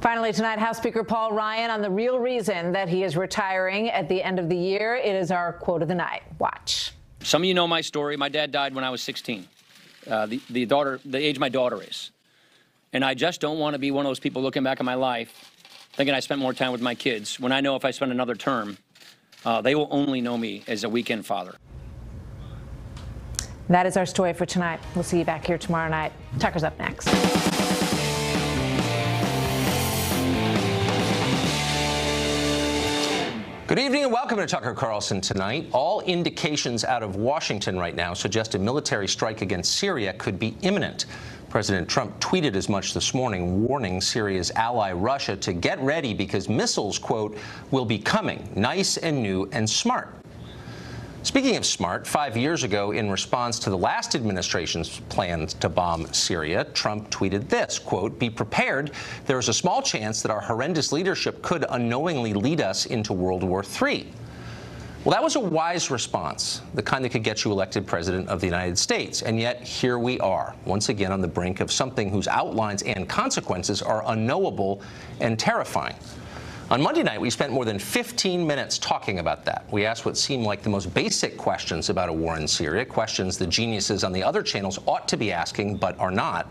Finally tonight, House Speaker Paul Ryan on the real reason that he is retiring at the end of the year. It is our quote of the night. Watch. Some of you know my story. My dad died when I was 16, the age my daughter is. And I just don't want to be one of those people looking back at my life thinking I spent more time with my kids when I know if I spend another term, they will only know me as a weekend father. That is our story for tonight. We'll see you back here tomorrow night. Tucker's up next. Good evening and welcome to Tucker Carlson tonight. All indications out of Washington right now suggest a military strike against Syria could be imminent. President Trump tweeted as much this morning, warning Syria's ally Russia to get ready because missiles, quote, will be coming, nice and new and smart. Speaking of smart, 5 years ago, in response to the last administration's plans to bomb Syria, Trump tweeted this, quote, "Be prepared. There is a small chance that our horrendous leadership could unknowingly lead us into World War III." Well, that was a wise response, the kind that could get you elected president of the United States. And yet, here we are, once again on the brink of something whose outlines and consequences are unknowable and terrifying. On Monday night, we spent more than 15 minutes talking about that. We asked what seemed like the most basic questions about a war in Syria, questions the geniuses on the other channels ought to be asking but are not.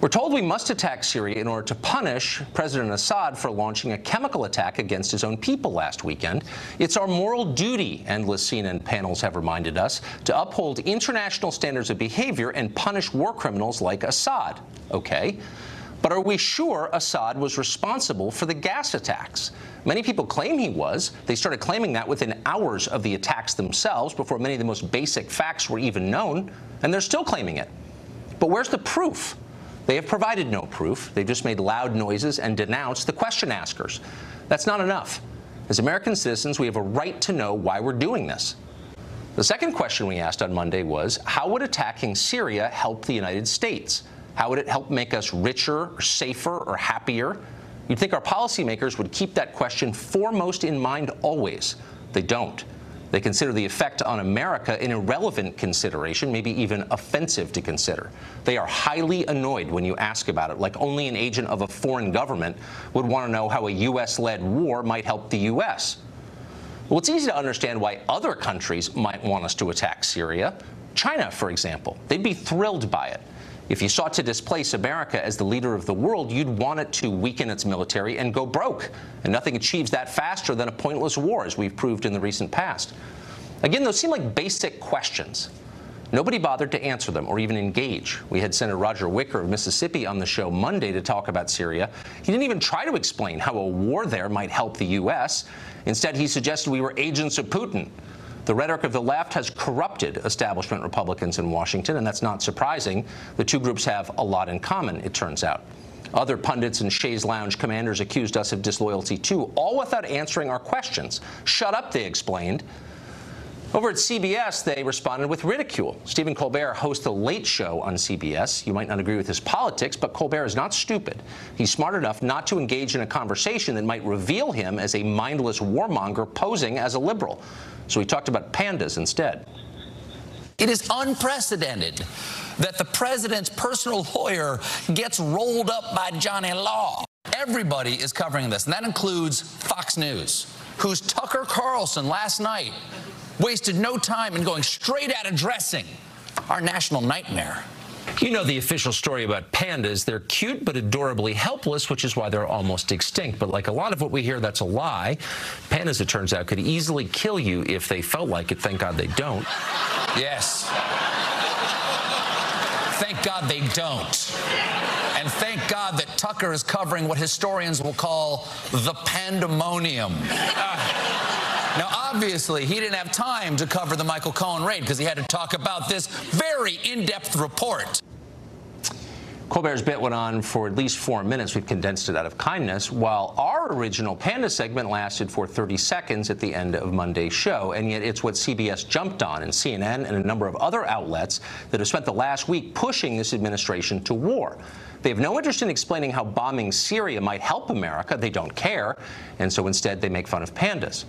We're told we must attack Syria in order to punish President Assad for launching a chemical attack against his own people last weekend. It's our moral duty, endless CNN panels have reminded us, to uphold international standards of behavior and punish war criminals like Assad. Okay. But are we sure Assad was responsible for the gas attacks? Many people claim he was. They started claiming that within hours of the attacks themselves, before many of the most basic facts were even known, and they're still claiming it. But where's the proof? They have provided no proof. They've just made loud noises and denounced the question askers. That's not enough. As American citizens, we have a right to know why we're doing this. The second question we asked on Monday was, how would attacking Syria help the United States? How would it help make us richer, or safer, or happier? You'd think our policymakers would keep that question foremost in mind always. They don't. They consider the effect on America an irrelevant consideration, maybe even offensive to consider. They are highly annoyed when you ask about it, like only an agent of a foreign government would want to know how a U.S.-led war might help the U.S. Well, it's easy to understand why other countries might want us to attack Syria. China, for example. They'd be thrilled by it. If you sought to displace America as the leader of the world, you'd want it to weaken its military and go broke. And nothing achieves that faster than a pointless war, as we've proved in the recent past. Again, those seem like basic questions. Nobody bothered to answer them or even engage. We had Senator Roger Wicker of Mississippi on the show Monday to talk about Syria. He didn't even try to explain how a war there might help the U.S. Instead, he suggested we were agents of Putin. The rhetoric of the left has corrupted establishment Republicans in Washington, and that's not surprising. The two groups have a lot in common, it turns out. Other pundits and chaise lounge commanders accused us of disloyalty, too, all without answering our questions. Shut up, they explained. Over at CBS, they responded with ridicule. Stephen Colbert hosts The Late Show on CBS. You might not agree with his politics, but Colbert is not stupid. He's smart enough not to engage in a conversation that might reveal him as a mindless warmonger posing as a liberal. So he talked about pandas instead. It is unprecedented that the president's personal lawyer gets rolled up by Johnny Law. Everybody is covering this, and that includes Fox News, whose Tucker Carlson last night wasted no time in going straight at addressing our national nightmare. You know the official story about pandas. They're cute but adorably helpless, which is why they're almost extinct. But like a lot of what we hear, that's a lie. Pandas, it turns out, could easily kill you if they felt like it. Thank God they don't. Yes. Thank God they don't. And thank God that Tucker is covering what historians will call the pandemonium. Now, obviously, he didn't have time to cover the Michael Cohen raid because he had to talk about this very in-depth report. Colbert's bit went on for at least 4 minutes. We've condensed it out of kindness, while our original panda segment lasted for 30 seconds at the end of Monday's show. And yet it's what CBS jumped on, and CNN and a number of other outlets that have spent the last week pushing this administration to war. They have no interest in explaining how bombing Syria might help America. They don't care. And so instead, they make fun of pandas.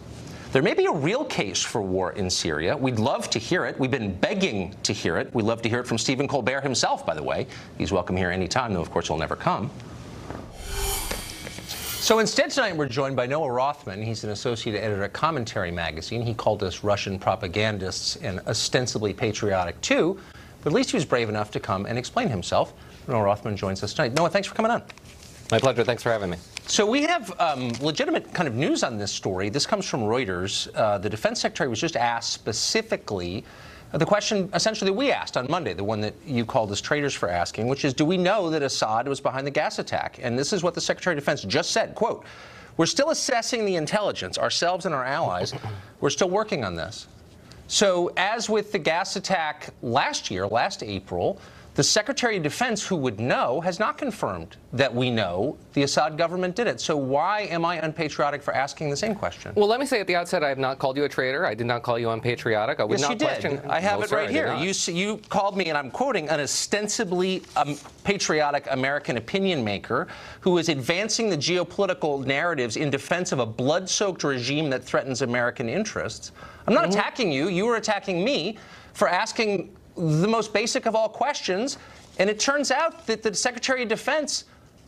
There may be a real case for war in Syria. We'd love to hear it. We've been begging to hear it. We'd love to hear it from Stephen Colbert himself, by the way. He's welcome here anytime, though, of course, he'll never come. So instead tonight we're joined by Noah Rothman. He's an associate editor at Commentary Magazine. He called us Russian propagandists and ostensibly patriotic too, but at least he was brave enough to come and explain himself. Noah Rothman joins us tonight. Noah, thanks for coming on. My pleasure. Thanks for having me. So we have legitimate kind of news on this story. This comes from Reuters. The defense secretary was just asked specifically the question essentially we asked on Monday, the one that you called us traitors for asking, which is, do we know that Assad was behind the gas attack? And this is what the Secretary of Defense just said, quote, we're still assessing the intelligence, ourselves and our allies. We're still working on this. So as with the gas attack last year, last April, the Secretary of Defense, who would know, has not confirmed that we know the Assad government did it. So why am I unpatriotic for asking the same question? Well, let me say at the outset, I have not called you a traitor. I did not call you unpatriotic. I would yes, not you question. Did. I have no, it right here. You called me, and I'm quoting, an ostensibly patriotic American opinion maker who is advancing the geopolitical narratives in defense of a blood-soaked regime that threatens American interests. I'm not attacking you. You were attacking me for asking the most basic of all questions, and it turns out that the Secretary of Defense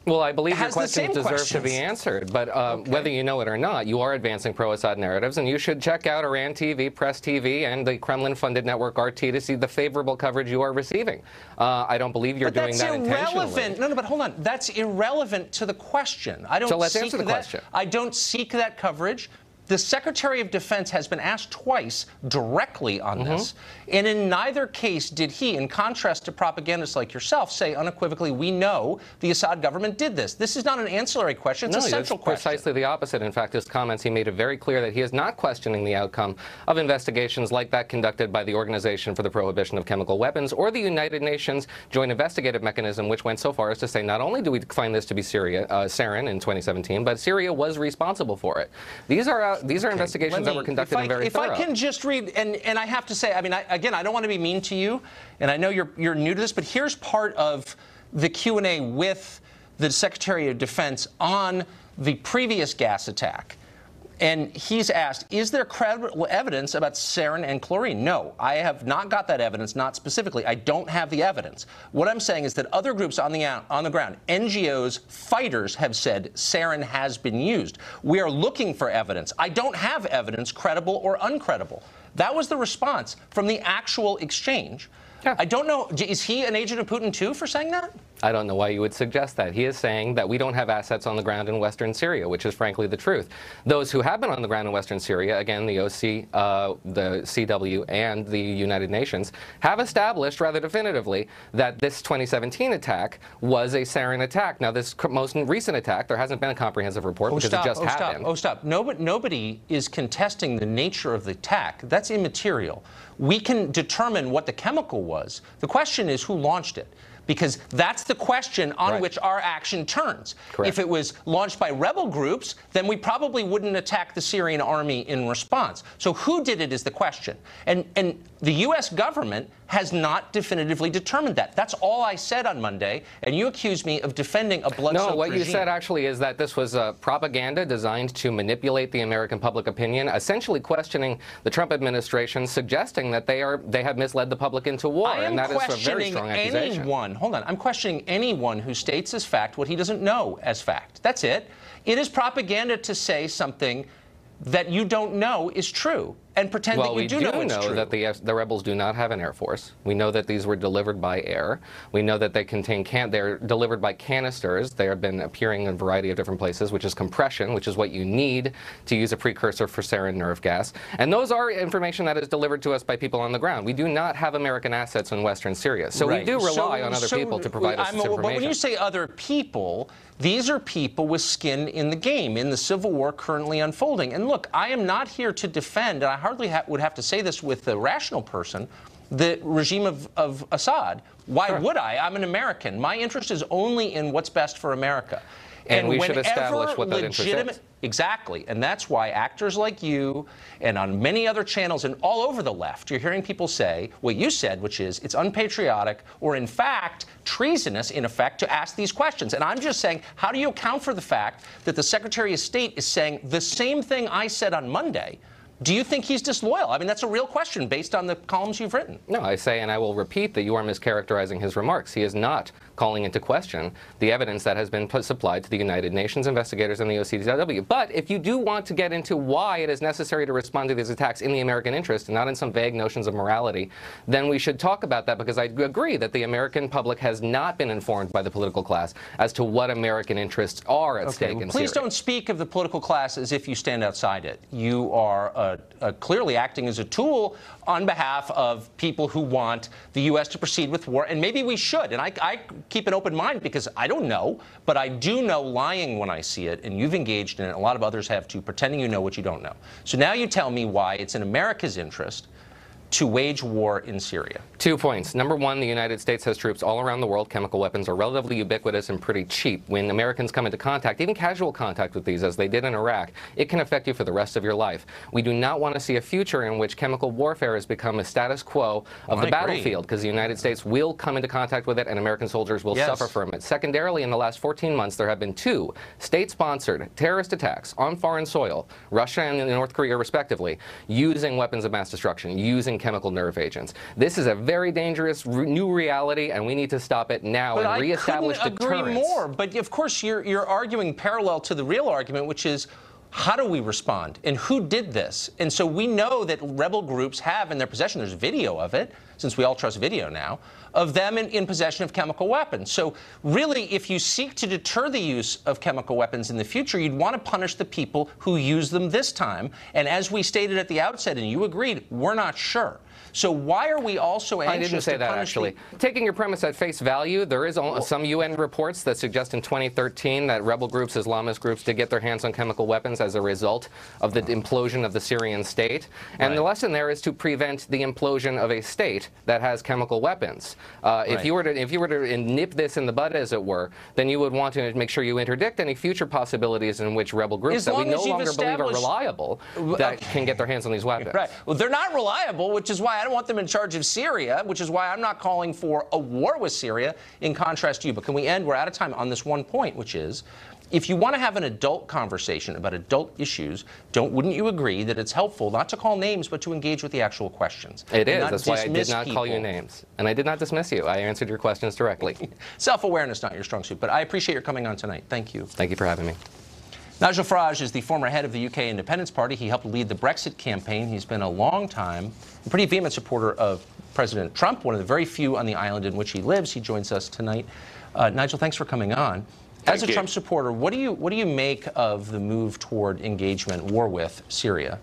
well, I believe your questions deserve to be answered, but whether you know it or not, you are advancing pro-Assad narratives, and you should check out Iran TV, Press TV, and the Kremlin-funded network RT to see the favorable coverage you are receiving. I don't believe you're doing that intentionally. But that's irrelevant. No, but hold on. That's irrelevant to the question. I don't so let's answer the question. I don't seek that coverage. The Secretary of Defense has been asked twice directly on this, and in neither case did he, in contrast to propagandists like yourself, say unequivocally, we know the Assad government did this. This is not an ancillary question, it's a central question. No, it's precisely the opposite. In fact, his comments, he made it very clear that he is not questioning the outcome of investigations like that conducted by the Organization for the Prohibition of Chemical Weapons or the United Nations Joint Investigative Mechanism, which went so far as to say not only do we find this to be Syria, sarin in 2017, but Syria was responsible for it. These are investigations that were conducted in very thorough. If I can just read, and I have to say, I mean, again, I don't want to be mean to you, and I know you're new to this, but here's part of the Q&A with the Secretary of Defense on the previous gas attack. And he's asked, is there credible evidence about sarin and chlorine? No, I have not got that evidence, not specifically. I don't have the evidence. What I'm saying is that other groups on the ground, NGOs, fighters, have said sarin has been used. We are looking for evidence. I don't have evidence, credible or uncredible. That was the response from the actual exchange. Yeah. I don't know, is he an agent of Putin too for saying that? I don't know why you would suggest that. He is saying that we don't have assets on the ground in Western Syria, which is frankly the truth. Those who have been on the ground in Western Syria, again, the OC, the CW, and the United Nations, have established rather definitively that this 2017 attack was a sarin attack. Now, this most recent attack, there hasn't been a comprehensive report because it just happened. Nobody is contesting the nature of the attack. That's immaterial. We can determine what the chemical was. The question is who launched it, because that's the question on which our action turns. Correct. If it was launched by rebel groups, then we probably wouldn't attack the Syrian army in response. So who did it is the question. And the U.S. government has not definitively determined that. That's all I said on Monday, and you accused me of defending a blood-soaked regime. No, what you said actually is that this was propaganda designed to manipulate the American public opinion, essentially questioning the Trump administration, suggesting that they have misled the public into war, and that is a very strong accusation. I'm questioning anyone who states as fact what he doesn't know as fact. That's it. It is propaganda to say something that you don't know is true and pretend that you do know it's true. Well, we do know that the rebels do not have an air force. We know that these were delivered by air. We know that they contain they're delivered by canisters. They have been appearing in a variety of different places, which is compression, which is what you need to use a precursor for sarin nerve gas. And those are information that is delivered to us by people on the ground. We do not have American assets in Western Syria. So we do rely on other people to provide us this information. But when you say other people, these are people with skin in the game, in the civil war currently unfolding. And look, I am not here to defend, and I hardly would have to say this with a rational person, the regime of Assad. Why would I? I'm an American. My interest is only in what's best for America. And we should establish what that interest is. Exactly. And that's why actors like you and on many other channels and all over the left, you're hearing people say what you said, which is it's unpatriotic or, in fact, treasonous, in effect, to ask these questions. And I'm just saying, how do you account for the fact that the Secretary of State is saying the same thing I said on Monday? Do you think he's disloyal? I mean, that's a real question based on the columns you've written. No, I say, and I will repeat, that you are mischaracterizing his remarks. He is not calling into question the evidence that has been supplied to the United Nations investigators and the OCDW. But if you do want to get into why it is necessary to respond to these attacks in the American interest and not in some vague notions of morality, then we should talk about that, because I agree that the American public has not been informed by the political class as to what American interests are at stake in Syria. Please don't speak of the political class as if you stand outside it. You are clearly acting as a tool on behalf of people who want the U.S. to proceed with war, and maybe we should. And I keep an open mind because I don't know, but I do know lying when I see it, and you've engaged in it, and a lot of others have too, pretending you know what you don't know. So now you tell me why it's in America's interest to wage war in Syria. 2 points. Number one, the United States has troops all around the world. Chemical weapons are relatively ubiquitous and pretty cheap. When Americans come into contact, even casual contact with these, as they did in Iraq, it can affect you for the rest of your life. We do not want to see a future in which chemical warfare has become a status quo of the battlefield, because the United States will come into contact with it and American soldiers will suffer from it. Secondarily, in the last 14 months, there have been 2 state-sponsored terrorist attacks on foreign soil, Russia and North Korea respectively, using weapons of mass destruction, using chemical nerve agents. This is a very dangerous new reality, and we need to stop it now and reestablish deterrence. But I couldn't agree more. But of course, you're arguing parallel to the real argument, which is, how do we respond? And who did this? And so we know that rebel groups have in their possession, there's video of it, since we all trust video now, of them in possession of chemical weapons. So really, if you seek to deter the use of chemical weapons in the future, you'd want to punish the people who use them this time. And as we stated at the outset, and you agreed, we're not sure. So why are we also anxious to punish people? Taking your premise at face value, there is some UN reports that suggest in 2013 that rebel groups, Islamist groups, did get their hands on chemical weapons as a result of the implosion of the Syrian state. And the lesson there is to prevent the implosion of a state that has chemical weapons. If you were to nip this in the bud, as it were, then you would want to make sure you interdict any future possibilities in which rebel groups that we no longer believe are reliable that can get their hands on these weapons. Right. Well, they're not reliable, which is why I don't want them in charge of Syria, which is why I'm not calling for a war with Syria, in contrast to you. But can we end? We're out of time on this one point, which is, if you want to have an adult conversation about adult issues, wouldn't you agree that it's helpful not to call names, but to engage with the actual questions? It is. That's why I did not call you names. And I did not dismiss you. I answered your questions directly. Self-awareness, not your strong suit. But I appreciate your coming on tonight. Thank you. Thank you for having me. Nigel Farage is the former head of the U.K. Independence Party. He helped lead the Brexit campaign. He's been a long-time, pretty vehement supporter of President Trump, one of the very few on the island in which he lives. He joins us tonight. Nigel, thanks for coming on. As a Trump supporter, what do you make of the move toward engagement war with Syria?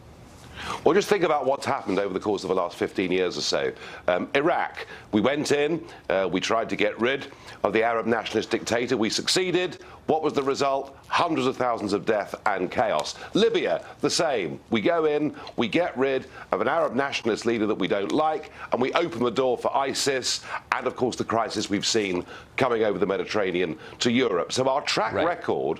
Well, just think about what's happened over the course of the last 15 years or so. Iraq, we went in, we tried to get rid of the Arab nationalist dictator, we succeeded. What was the result? Hundreds of thousands of death and chaos. Libya, the same. We go in, we get rid of an Arab nationalist leader that we don't like, and we open the door for ISIS and, of course, the crisis we've seen coming over the Mediterranean to Europe. So our track record,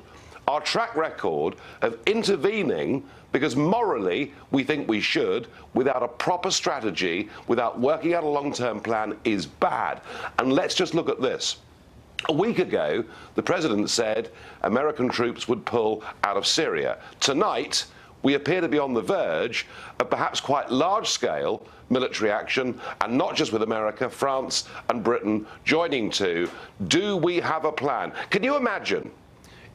of intervening because morally we think we should, without a proper strategy, without working out a long-term plan, is bad. And let's just look at this. A week ago, the president said American troops would pull out of Syria. Tonight, we appear to be on the verge of perhaps quite large-scale military action, and not just with America, France and Britain joining too. Do we have a plan? Can you imagine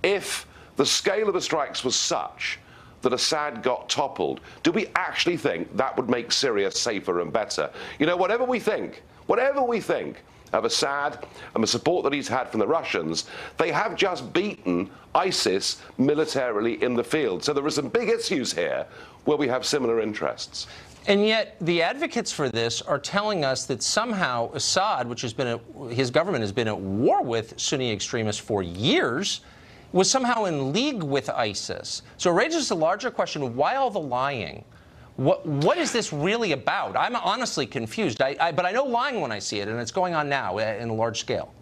if the scale of the strikes was such that Assad got toppled? Do we actually think that would make Syria safer and better? You know, whatever we think of Assad and the support that he's had from the Russians, they have just beaten ISIS militarily in the field. So there are some big issues here where we have similar interests. And yet the advocates for this are telling us that somehow Assad, which has been his government has been at war with Sunni extremists for years, was somehow in league with ISIS. So it raises a larger question of why all the lying? What is this really about? I'm honestly confused, but I know lying when I see it, and it's going on now in a large scale.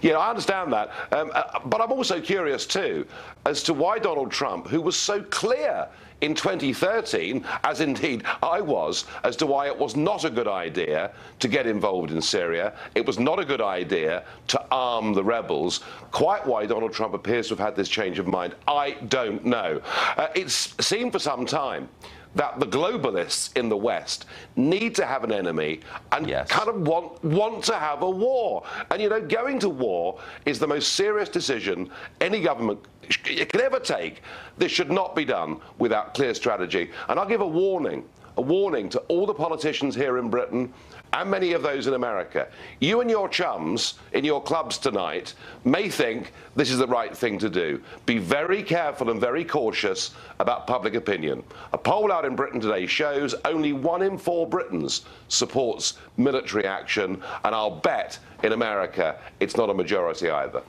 Yeah, I understand that, but I'm also curious, too, as to why Donald Trump, who was so clear in 2013, as indeed I was, as to why it was not a good idea to get involved in Syria, it was not a good idea to arm the rebels, quite why Donald Trump appears to have had this change of mind, I don't know. It's seemed for some time that the globalists in the West need to have an enemy and kind of want to have a war. And, you know, going to war is the most serious decision any government can ever take. This should not be done without clear strategy. And I'll give a warning to all the politicians here in Britain and many of those in America. You and your chums in your clubs tonight may think this is the right thing to do. Be very careful and very cautious about public opinion. A poll out in Britain today shows only 1 in 4 Britons supports military action, and I'll bet in America it's not a majority either.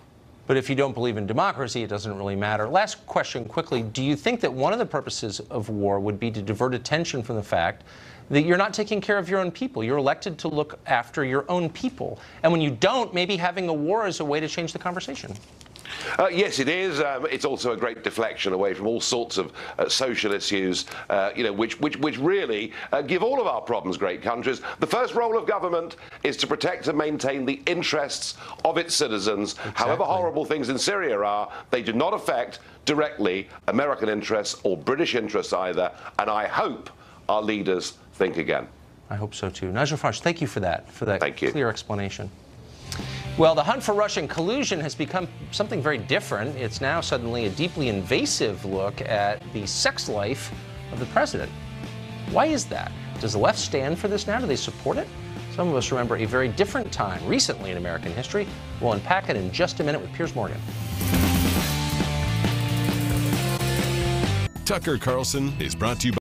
But if you don't believe in democracy, it doesn't really matter. Last question quickly. Do you think that one of the purposes of war would be to divert attention from the fact that you're not taking care of your own people? You're elected to look after your own people. And when you don't, maybe having a war is a way to change the conversation. Yes, it is. It's also a great deflection away from all sorts of social issues, you know, which really give all of our problems great countries. The first role of government is to protect and maintain the interests of its citizens. Exactly. However horrible things in Syria are, they do not affect directly American interests or British interests either. And I hope our leaders think again. I hope so, too. Nigel Farage, thank you for that, clear explanation. Well, the hunt for Russian collusion has become something very different. It's now suddenly a deeply invasive look at the sex life of the president. Why is that? Does the left stand for this now? Do they support it? Some of us remember a very different time recently in American history. We'll unpack it in just a minute with Piers Morgan. Tucker Carlson is brought to you by